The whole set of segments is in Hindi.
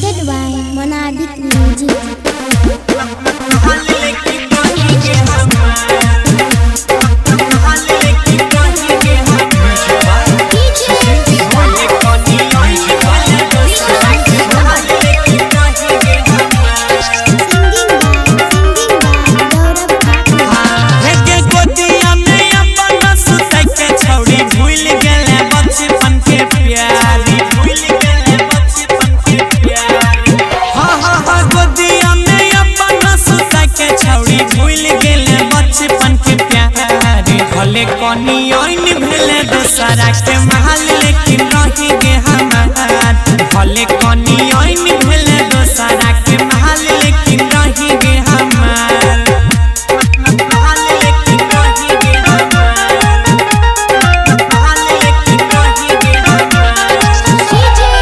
Presented by Monavik Bhojpuri. सारा के महल लेकिन रही गे हमार भले कनी ओय निभले दो सारा के महल लेकिन रही गे हमार महल लेकिन रही गे हमार महल लेकिन रही गे हमार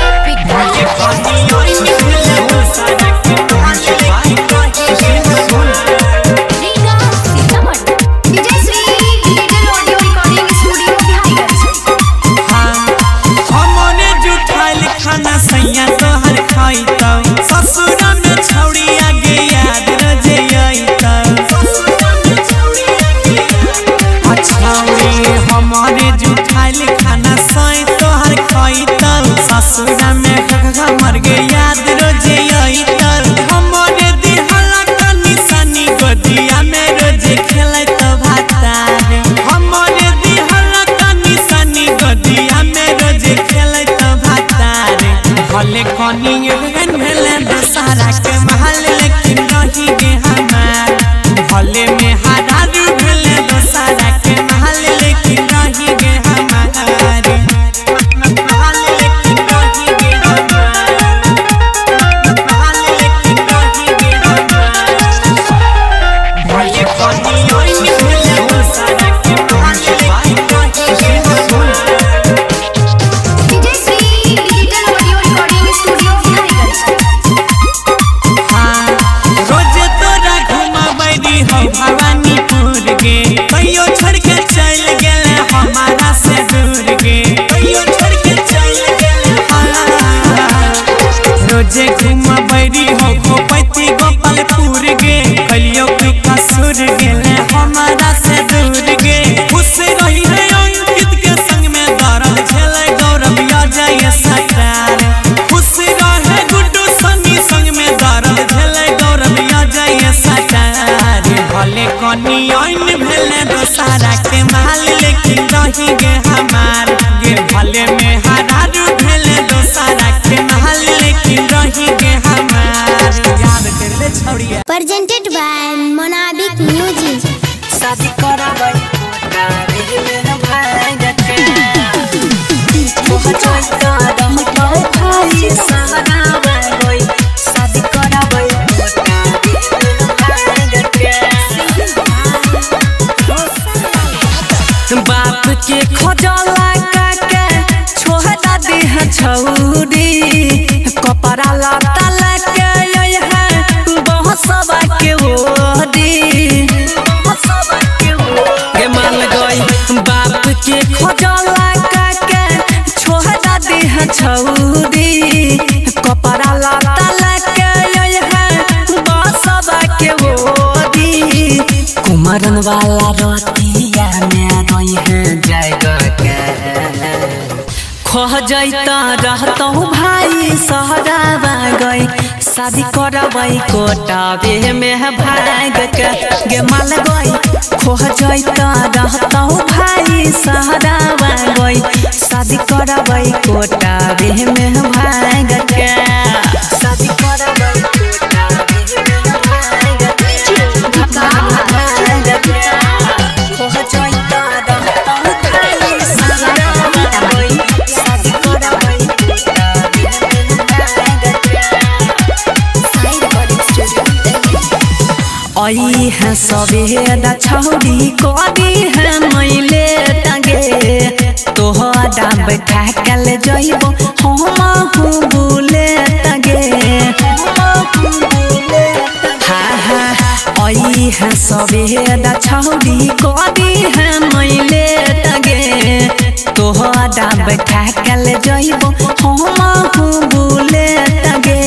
भले कनी ओय निभले दो सारा के महल लेकिन रही गे हमार रीगा सीतामढ़ी डीजे श्री भले कनी निभले दो सारा के महल लेकिन रही गे हमार भले में हरा निभले दो सारा के महल लेकिन रही गे हमार महल लेकिन रही गे हमार महल लेकिन रही गे हमार भले कनी निभले दो सारा के महल लेकिन रही गे हमार Presented by Monavik Music. शादी कराबै रे मेरा भाई जके मोह चोइस दम को खाई सहना होई शादी कराबै रे मेरा भाई जके तुम बाप के खजला काके छोहदा देह छौरी कपड़ा लता लके कुमरन वाला रोटिया में रोई है जाएगा खो जाता रहता हूँ भाई सहरा गई शादी करबई कोटाबे में भाग के गे माल गई खो जाता रहता हूँ भाई सहरा गई शादी करबई कोटाबे में भाग के शादी करबई आई है सवेरा छौड़ी कोरी है मैले टांगे तोहरा बैठा कल जइबो हम हूँ बोले टांगे आई है सवेरा छौड़ी कोरी है मैले टांगे तोहरा बैठा कल जइबो हम हूँ बोले टांगे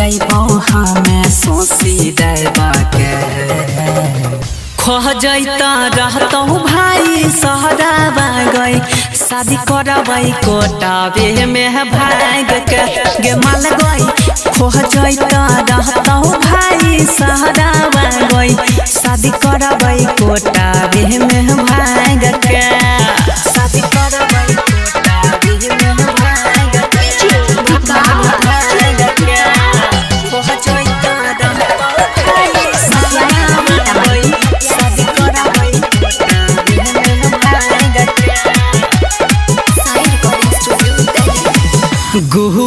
जइबो हमें सोसी देबा के खह जइता रहतौ भाई सहरावा गई शादी करबई कोटावे में भाग के गे माल गई खह जइता रहतौ भाई सहरावा गई शादी करबई कोटावे में भाग के शादी करबई कोटावे में भाग के गुहू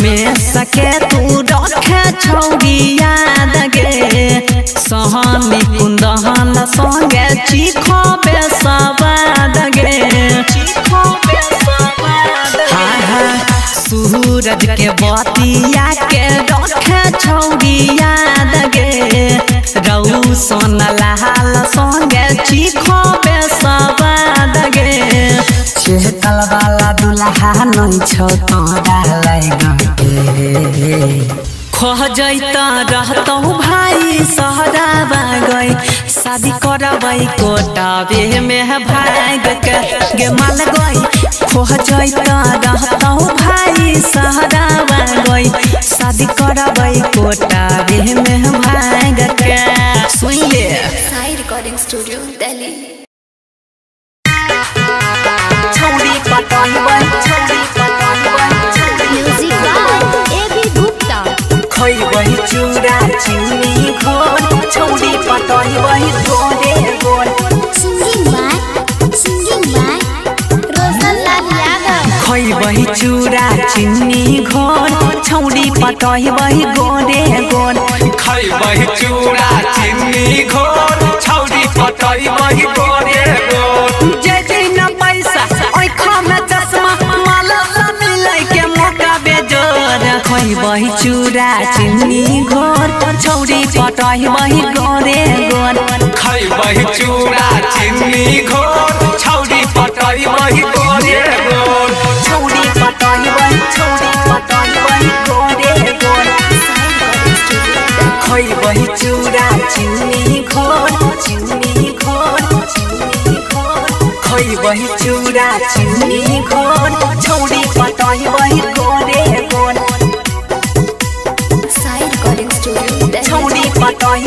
में सके तू रखे छौगी याद गे सहनी कुंदहन संगे चीखो बेसवाद गे सूरज के बतिया के रखे छौगी याद गे रौशन लाल संगे चीखो बेसवाद गे चेहकल वाला दुल्हा नहीं छौ तोरा लगे खह जइता रहतौ भाई सहरावा गई शादी करबई कोटावे में भाग के गे माल गई खह जइता रहतौ भाई सहरावा गई शादी करबई कोटावे में भाग के सुन ले Sai recording studio Delhi music by AB Gupta खोई वही चूड़ा चीनी घोल छोड़ी पटोही वही गोरे गोल सिंगिंग बाय रोशन लाल यादव खोई वही चूड़ा चीनी घोल छोड़ी पटोही वही गोरे गोल खोई वही चूड़ा चीनी घोल छोड़ी पटोही वही गोरे गोल जय जय न पैसा खोई वही चूड़ा चीनी घोर छौड़ी पटोही वही गोरे गोर खोई वही चूड़ा चीनी घोर छौड़ी पटोही वही गोरे गोर छौड़ी पटोही वही गोरे गोर खोई वही चूड़ा चीनी घोर चीनी घोर चीनी घोर खोई वही चूड़ा चीनी घोर छौड़ी पटोही वही गोरे गोर पटाई वही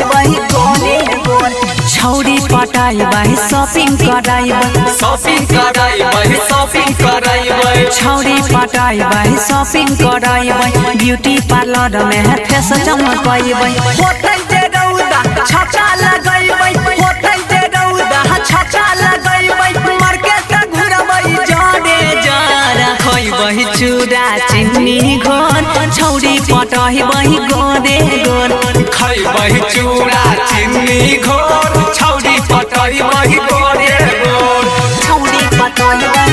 गोले गोल छौड़ी पटाई वही शॉपिंग कराई वही शॉपिंग कराई वही शॉपिंग कराई वही छौड़ी पटाई वही शॉपिंग कराई वही ब्यूटी पार्लर में फेस चमकाई वही होटल दे रौदा छाचा लगाई वही होटल दे रौदा छाचा लगाई वही मार्केट घुरबई जाने जारा खोई वही चूड़ा चीनी घोर छौड़ी पटाई वही गोले गोल खई वही चूड़ा चीनी घोर छौड़ी पटोही वही गोरे गोर छौड़ी पटोही वही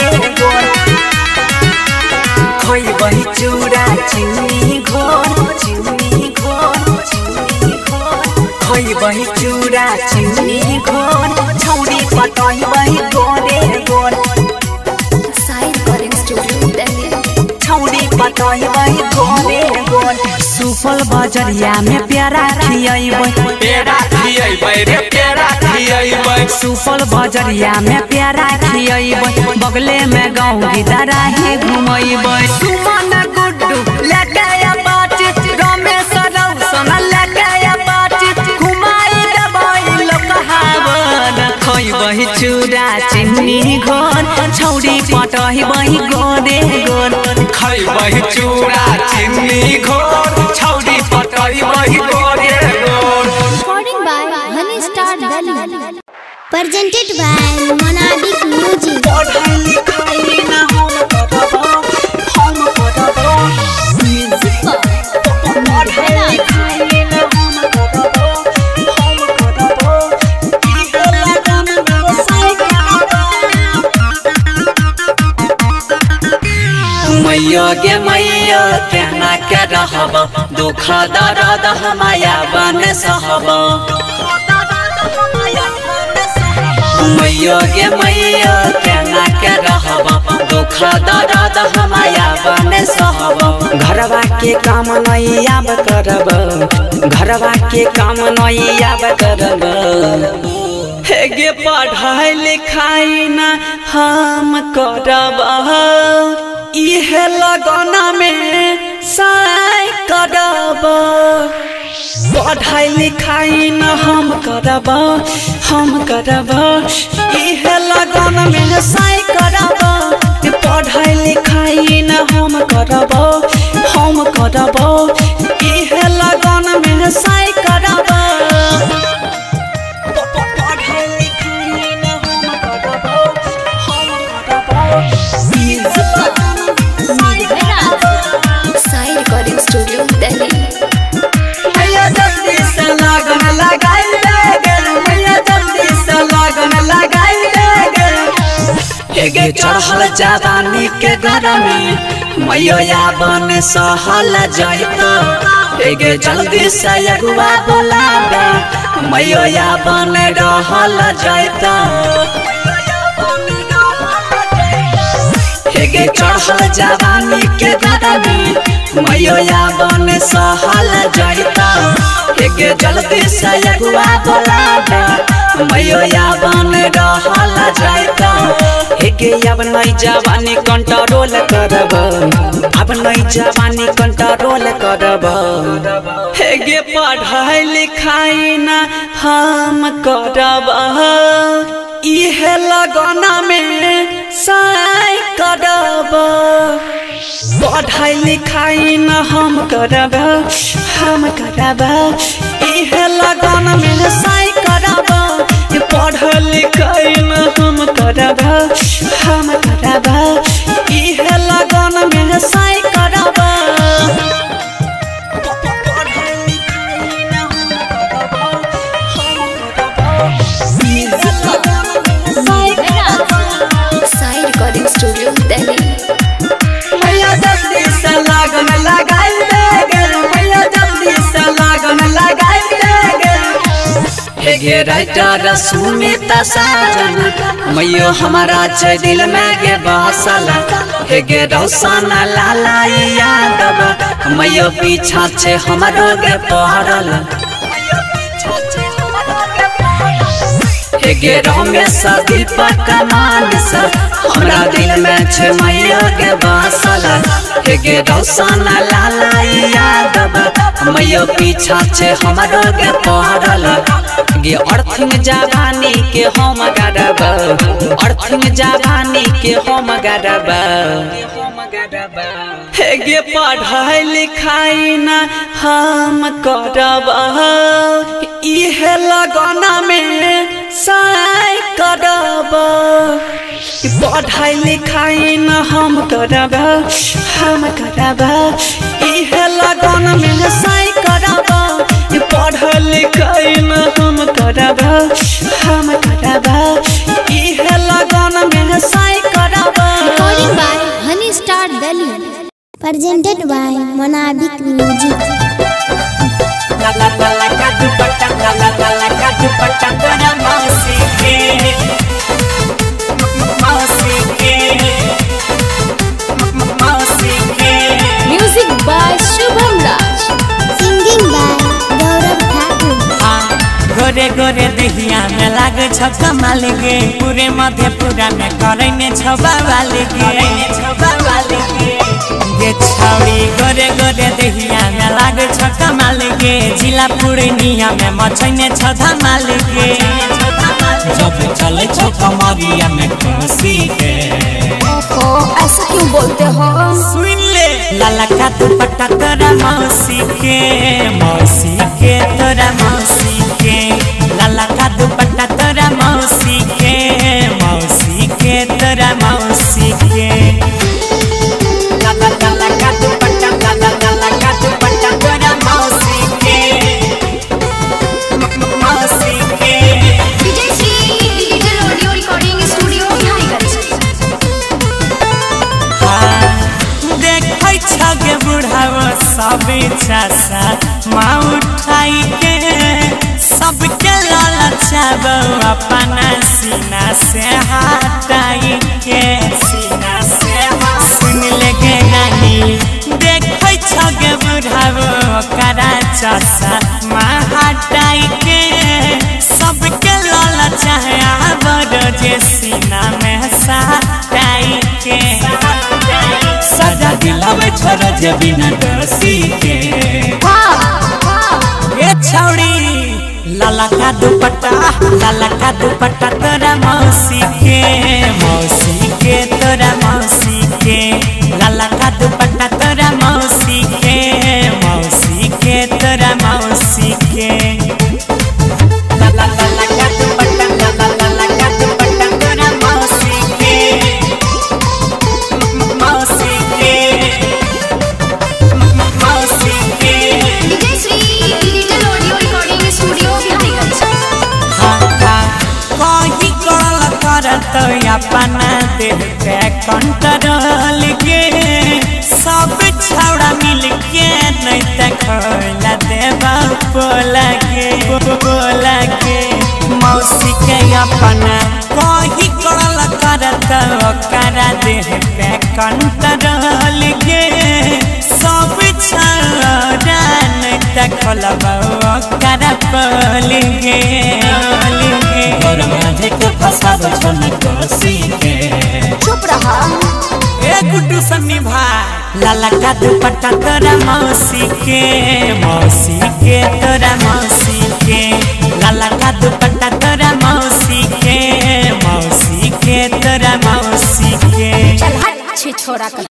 गोरे गोर खई वही चूड़ा चीनी घोर चीनी घोर चीनी घोर खई वही चूड़ा चीनी घोर छौड़ी पटोही वही गोरे गोर साई रिकॉर्डिंग स्टूडियो दिल्ली छौड़ी पटोही वही गोरे गोर सुपल बजरिया में प्यारा खियाइबई प्यारा खियाइबई रे प्यारा खियाइबई सुपल बजरिया में प्यारा खियाइबई बगले में गाँव गिदरा ही घुमइबई सुमन गुड्डू लगाया बाटी रमेश रौशन लगाया बाटी घुमाई देबई लोकहावन खई वही चूड़ा चीनी घोर छौड़ी पटोही वही गोरे गोर खई वही चूड़ा चीनी घोर छौड़ी पटोही वही गोरे गोर recording by Honeystar Delhi presented by मोनाविक music पढ़ाई लिखाई ना हम पढ़ाओ हम पढ़ाओ म्यूजिक पढ़ाई लिखाई ना हम पढ़ाओ हम पढ़ाओ इधर लगन साई का मैया कहना क्या रहब दुख दर्द हमाया बन सहब मैया कहना के रहब दुख दर्द हमाया बन सहब घरवा के काम नहीं आब करब, घरवा के काम नहीं आब करब। हेगे पढ़ाई लिखाई ना हम करब, इह लगना में साई करब। पढ़ाई लिखाई ना हम करब, हम करब, इह लगना में साई करब। पढ़ाई लिखाई ना हम करब, हम करब, इह लगन में साई करब। पढ़ाई लिखाई ना हम करब, हम करब, इह लगन में साई करब। Sai recording studio Delhi. भैया जल्दी से लगन लगाई बेगर, भैया जल्दी से लगन लगाई बेगर। चढ़ल ज्यादा के गरमी मयो यावन सहल जैतो, एगे जल्दी से अगुआ बुलाबा मयो यावन रहल जैतो। एगे चढ़ल जवानी के गरमी मयो यावन सहल जैतो, एगे जल्दी से अगुआ बुलाबा मयो यावन रहल जैतो। अब नहीं जवानी कंट्रोल करब, अब नहीं जवानी कंट्रोल करब। हेगे पढ़ाई लिखाई ना हम करब, इह लगना में साई करब। पढ़ाई लिखाई ना हम करब, हम करब, इह लगना में साई करब। पढ़ाई लिखाई ना हम करब, हम करब, इह लगन में साई करब। पढ़ाई लिखाई ना हम करब, हम करब, इह लगन में साई करब। Sai recording studio Delhi. भैया जल्दी से लगन लगाई बेगर, भैया जल्दी से लगन लगाई बेगर। हेगे राइटर सुमिता साजन मयो हमारा चे दिल में गे बसला। हेगे रौशन लाला यादव मयो पीछा छे हमारो गे पहरल। हेगे रमेश दीपक मानस हमरा दिल में छे मयो गे बसला। हेगे रौशन लाला यादव मयो पीछा छे हमारो गे पहरल। गे अर्थिंग जवानी के हम गरब, अर्थिंग जवानी के हम गरब। हेगे पढ़ाई लिखाई ना हम करब, इह लगना में साई करब। पढ़ाई लिखाई ना हम करब, हम करब, इह लगना में साई करब। पढ़ाई लिखाई ना हम करब, हम करब, इह लगन में साई करब। Recording by Honeystar Delhi, presented by मोनाविक music. लला लला का दुपट्टा, लला लला का दुपट्टा तोरा मौसी के, मौसी के, मौसी के। Music by Shubham Raj, singing by Gore. Gore Dahiya में लागे छ कमाल गे, पूरे मधेपुरा में करैने छ बाबाले गे, बाबाले गे। गे छौरी गोरे गोरे दहिया में लागे छ कमाल गे, जिला पूर्णिया में मचैने छ धमाल गे। जब चले छ कमरिया में खुशी के, ओ ऐसा क्यों बोलते हो सुन ले। लाला का दुपट्टा तोरा मौसी के, मौसी के तोरा मौसी के। लाला का दुपट्टा तोरा मौसी के, मौसी के तोरा मौसी के। लाला लाला का दुपट्टा, लाला लाला का दुपट्टा तोरा मौसी के, मौसी के। Vijay Shri digital audio recording studio यहां करी। देखै छगे बुढ़ावा सबे चासा माँ उठाई के, सबके लाला चाबो अपना सीना से हटाई के, सीना से। सुन ले गे नानी देखै छ चसा महाटाई के सबके लला चाया बड़ जे सीना में साटाई के सदा दिलाव छोड़ जे बिना डरसी के ये छौड़ी लाला का दुपट्टा तोरा मौसी के तोरा मौसी के लाला का दुपट्टा तोरा मौसी के तोरा मौसी के लाला लाला का दुपट्टा तोरा मौसी के मौसी के मौसी के digital audio recording studio Delhi कोई कल करत अपना दिल पे कंट्रोल के सब छौड़ा मिल के नहीं तखला देवा बोला के मौसी के अपना कोई कल करत करा देह पे कंट्रोल के सब छौड़ा नहीं तखला करा बोलेंगे फसाद छोड़ने को सीखे चुप रहा एक ट्यूशन निभा लाला का दुपट्टा तोरा मौसी के तोरा